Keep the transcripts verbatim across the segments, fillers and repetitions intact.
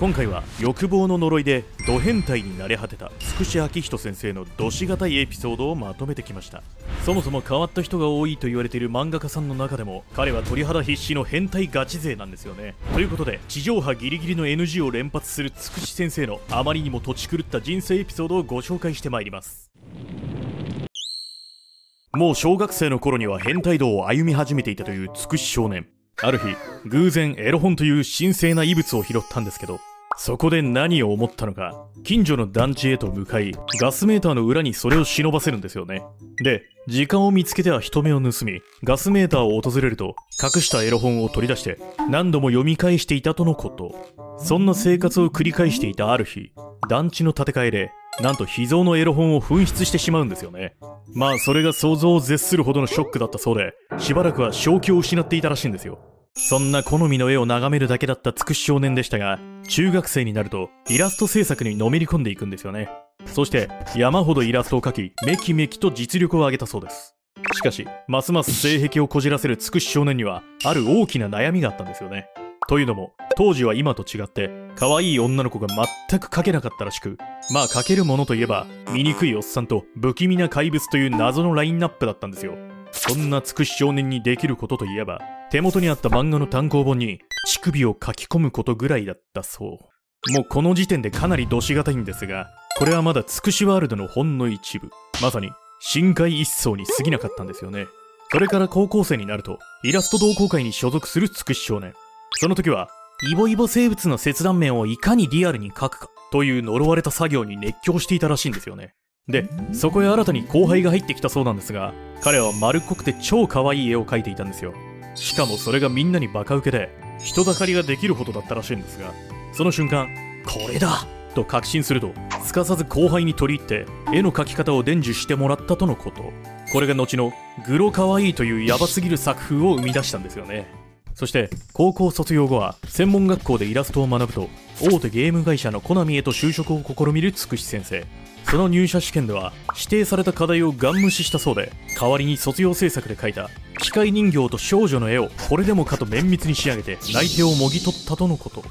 今回は欲望の呪いでド変態になれ果てたつくしあきひと先生のどしがたいエピソードをまとめてきました。そもそも変わった人が多いと言われている漫画家さんの中でも彼は鳥肌必至の変態ガチ勢なんですよね。ということで地上波ギリギリの エヌジー を連発するつくし先生のあまりにもとち狂った人生エピソードをご紹介してまいります。もう小学生の頃には変態道を歩み始めていたというつくし少年、ある日偶然エロ本という神聖な遺物を拾ったんですけど、そこで何を思ったのか近所の団地へと向かい、ガスメーターの裏にそれを忍ばせるんですよね。で時間を見つけては人目を盗み、ガスメーターを訪れると隠したエロ本を取り出して何度も読み返していたとのこと。そんな生活を繰り返していたある日、団地の建て替えでなんと秘蔵のエロ本を紛失してしまうんですよね。まあそれが想像を絶するほどのショックだったそうで、しばらくは正気を失っていたらしいんですよ。そんな好みの絵を眺めるだけだったつくし少年でしたが、中学生になるとイラスト制作にのめり込んでいくんですよね。そして山ほどイラストを描き、メキメキと実力を上げたそうです。しかしますます性癖をこじらせるつくし少年にはある大きな悩みがあったんですよね。というのも当時は今と違って可愛い女の子が全く描けなかったらしく、まあ描けるものといえば醜いおっさんと不気味な怪物という謎のラインナップだったんですよ。そんなつくし少年にできることといえば、手元にあった漫画の単行本に乳首を書き込むことぐらいだったそう。もうこの時点でかなりどしがたいんですが、これはまだつくしワールドのほんの一部、まさに深海一層に過ぎなかったんですよね。それから高校生になるとイラスト同好会に所属するつくし少年、その時はイボイボ生物の切断面をいかにリアルに描くかという呪われた作業に熱狂していたらしいんですよね。でそこへ新たに後輩が入ってきたそうなんですが、彼は丸っこくて超可愛い絵を描いていたんですよ。しかもそれがみんなにバカウケで人だかりができるほどだったらしいんですが、その瞬間これだと確信するとすかさず後輩に取り入って絵の描き方を伝授してもらったとのこと。これが後のグロ可愛いというヤバすぎる作風を生み出したんですよね。そして高校卒業後は専門学校でイラストを学ぶと大手ゲーム会社のコナミへと就職を試みるつくし先生、その入社試験では指定された課題をガン無視したそうで、代わりに卒業制作で描いた機械人形と少女の絵をこれでもかと綿密に仕上げて内定をもぎ取ったとのこと。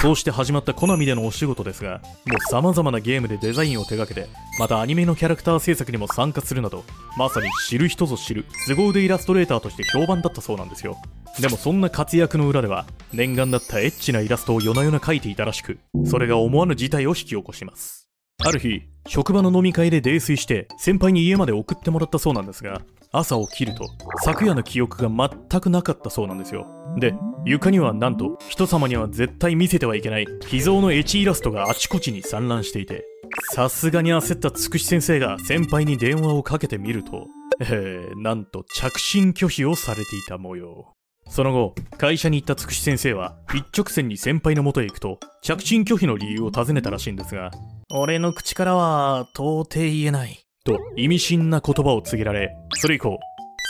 そうして始まったコナミでのお仕事ですが、もう様々なゲームでデザインを手掛けて、またアニメのキャラクター制作にも参加するなど、まさに知る人ぞ知る凄腕イラストレーターとして評判だったそうなんですよ。でもそんな活躍の裏では念願だったエッチなイラストを夜な夜な描いていたらしく、それが思わぬ事態を引き起こします。ある日職場の飲み会で泥酔して先輩に家まで送ってもらったそうなんですが、朝起きると昨夜の記憶が全くなかったそうなんですよ。で床にはなんと人様には絶対見せてはいけない秘蔵のエチイラストがあちこちに散乱していて、さすがに焦ったつくし先生が先輩に電話をかけてみると、えー、なんと着信拒否をされていた模様。その後会社に行ったつくし先生は一直線に先輩の元へ行くと着信拒否の理由を尋ねたらしいんですが、俺の口からは到底言えないと意味深な言葉を告げられ、それ以降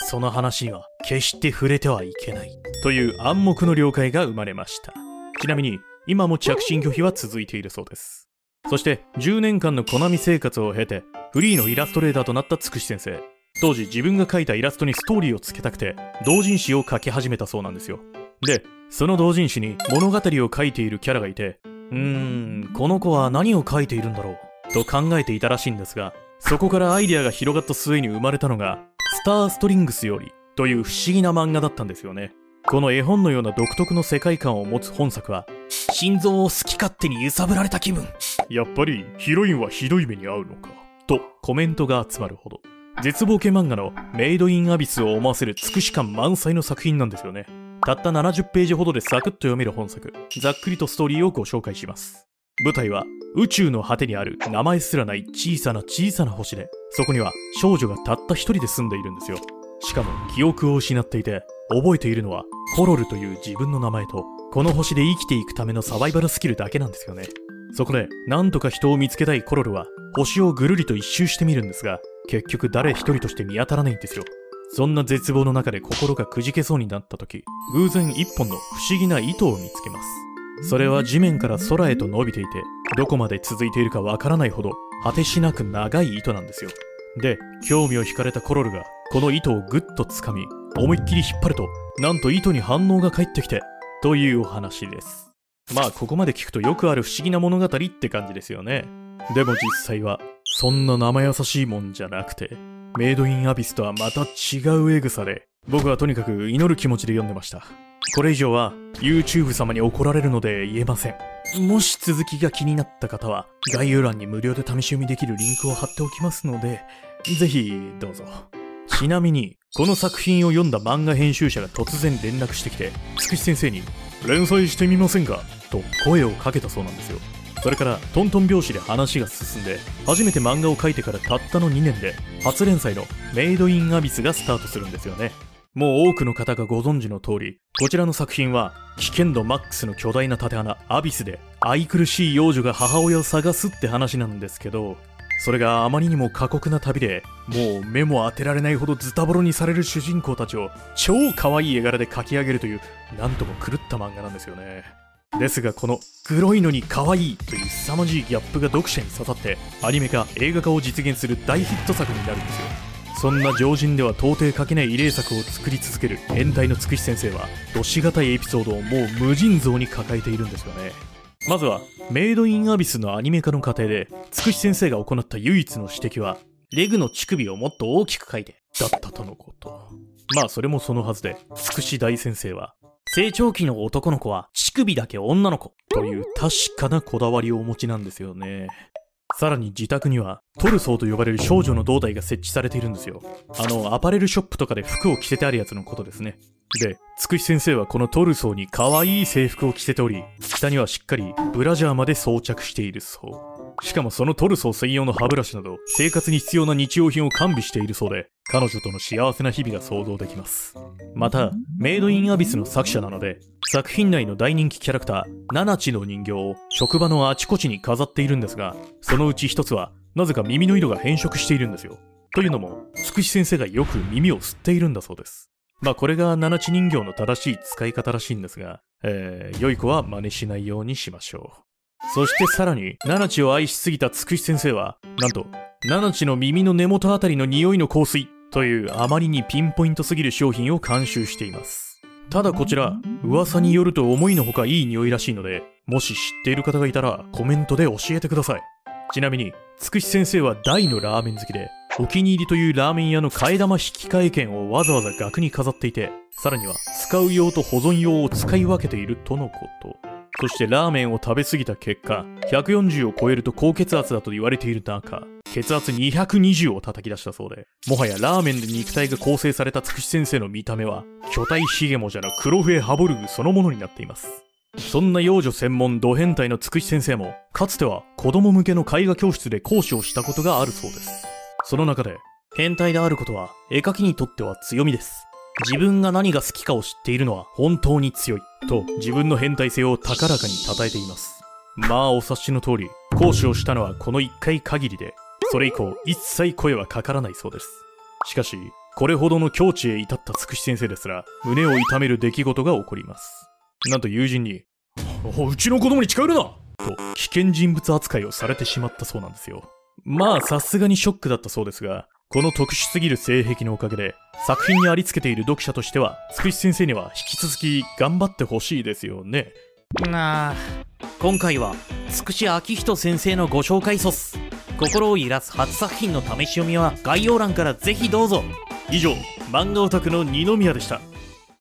その話には決して触れてはいけないという暗黙の了解が生まれました。ちなみに今も着信拒否は続いているそうです。そしてじゅうねんかんのコナミ生活を経てフリーのイラストレーターとなったつくし先生、当時自分が描いたイラストにストーリーをつけたくて同人誌を描き始めたそうなんですよ。でその同人誌に物語を描いているキャラがいて、うーんこの子は何を描いているんだろうと考えていたらしいんですが、そこからアイデアが広がった末に生まれたのがスターストリングスよりという不思議な漫画だったんですよね。この絵本のような独特の世界観を持つ本作は心臓を好き勝手に揺さぶられた気分、やっぱりヒロインはひどい目に遭うのかとコメントが集まるほど絶望系漫画のメイドインアビスを思わせるつくし感満載の作品なんですよね。たったななじゅっページほどでサクッと読める本作、ざっくりとストーリーをご紹介します。舞台は宇宙の果てにある名前すらない小さな小さな星で、そこには少女がたった一人で住んでいるんですよ。しかも記憶を失っていて覚えているのはコロルという自分の名前とこの星で生きていくためのサバイバルスキルだけなんですよね。そこでなんとか人を見つけたいコロルは星をぐるりと一周してみるんですが、結局誰一人として見当たらないんですよ。そんな絶望の中で心がくじけそうになった時、偶然一本の不思議な糸を見つけます。それは地面から空へと伸びていて、どこまで続いているかわからないほど果てしなく長い糸なんですよ。で興味を惹かれたコロルがこの糸をぐっと掴み思いっきり引っ張ると、なんと糸に反応が返ってきてというお話です。まあここまで聞くとよくある不思議な物語って感じですよね。でも実際はそんな生優しいもんじゃなくて、メイドインアビスとはまた違うエグさで、僕はとにかく祈る気持ちで読んでました。これ以上は YouTube 様に怒られるので言えません。もし続きが気になった方は概要欄に無料で試し読みできるリンクを貼っておきますので、ぜひどうぞ。ちなみにこの作品を読んだ漫画編集者が突然連絡してきて、つくし先生に連載してみませんかと声をかけたそうなんですよ。それからトントン拍子で話が進んで、初めて漫画を描いてからたったのにねんで初連載のメイドインアビスがスタートするんですよね。もう多くの方がご存知の通り、こちらの作品は危険度マックスの巨大な縦穴アビスで愛くるしい幼女が母親を探すって話なんですけど、それがあまりにも過酷な旅で、もう目も当てられないほどズタボロにされる主人公たちを超可愛い絵柄で描き上げるという、なんとも狂った漫画なんですよね。ですがこの黒いのに可愛いという凄まじいギャップが読者に刺さって、アニメ化映画化を実現する大ヒット作になるんですよ。そんな常人では到底書けない異例作を作り続ける変態のつくし先生は、どしがたいエピソードをもう無尽蔵に抱えているんですよね。まずはメイドインアビスのアニメ化の過程で、つくし先生が行った唯一の指摘は、レグの乳首をもっと大きく書いてだったとのこと。まあそれもそのはずで、つくし大先生は成長期の男の子は乳首だけ女の子という確かなこだわりをお持ちなんですよね。さらに自宅にはトルソーと呼ばれる少女の胴体が設置されているんですよ。あのアパレルショップとかで服を着せてあるやつのことですね。で、つくし先生はこのトルソーに可愛い制服を着せており、下にはしっかりブラジャーまで装着しているそう。しかもそのトルソー専用の歯ブラシなど生活に必要な日用品を完備しているそうで、彼女との幸せな日々が想像できます。またメイドインアビスの作者なので、作品内の大人気キャラクターナナチの人形を職場のあちこちに飾っているんですが、そのうち一つはなぜか耳の色が変色しているんですよ。というのもつくし先生がよく耳を吸っているんだそうです。まあこれがナナチ人形の正しい使い方らしいんですが、えー、良い子は真似しないようにしましょう。そしてさらにナナチを愛しすぎたつくし先生は、なんとナナチの耳の根元あたりの匂いの香水というあまりにピンポイントすぎる商品を監修しています。ただこちら噂によると思いのほかいい匂いらしいので、もし知っている方がいたらコメントで教えてください。ちなみにつくし先生は大のラーメン好きで、お気に入りというラーメン屋の替え玉引換券をわざわざ額に飾っていて、さらには使う用と保存用を使い分けているとのこと。そしてラーメンを食べ過ぎた結果、ひゃくよんじゅうを超えると高血圧だと言われている中、血圧にひゃくにじゅうを叩き出したそうで、もはやラーメンで肉体が構成されたつくし先生の見た目は巨体ヒゲモじゃな黒笛ハボルグそのものになっています。そんな幼女専門ド変態のつくし先生も、かつては子供向けの絵画教室で講師をしたことがあるそうです。その中で、変態であることは絵描きにとっては強みです、自分が何が好きかを知っているのは本当に強いと自分の変態性を高らかに称えています。まあお察しの通り、講師をしたのはこのいっかい限りで、それ以降一切声はかからないそうです。しかしこれほどの境地へ至ったつくし先生ですら、胸を痛める出来事が起こります。なんと友人に「うちの子供に近寄るな!」と危険人物扱いをされてしまったそうなんですよ。まあさすがにショックだったそうですが、この特殊すぎる性癖のおかげで、作品にありつけている読者としてはつくし先生には引き続き頑張ってほしいですよね。なあ、今回はつくし昭仁先生のご紹介ソス、心を揺らす初作品の試し読みは概要欄からぜひどうぞ。以上、漫画オタクの二宮でした。